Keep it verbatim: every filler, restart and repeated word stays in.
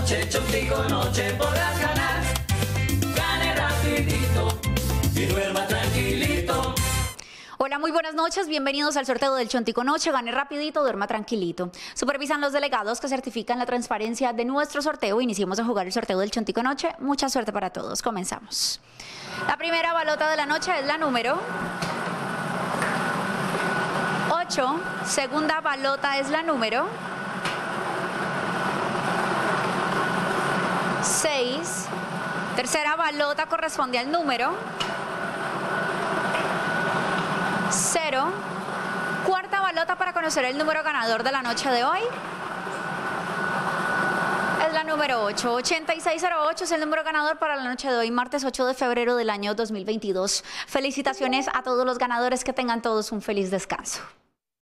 noche, Chontico Noche podrás ganar. Gane rapidito y duerma tranquilito. Hola, muy buenas noches, bienvenidos al sorteo del Chontico Noche, gane rapidito, duerma tranquilito. Supervisan los delegados que certifican la transparencia de nuestro sorteo. Iniciemos a jugar el sorteo del Chontico Noche, mucha suerte para todos, comenzamos. La primera balota de la noche es la número ocho, segunda balota es la número seis, tercera balota corresponde al número cero. Cuarta balota para conocer el número ganador de la noche de hoy es la número ocho. ochenta y seis cero ocho es el número ganador para la noche de hoy, martes ocho de febrero del año dos mil veintidós. Felicitaciones a todos los ganadores, que tengan todos un feliz descanso.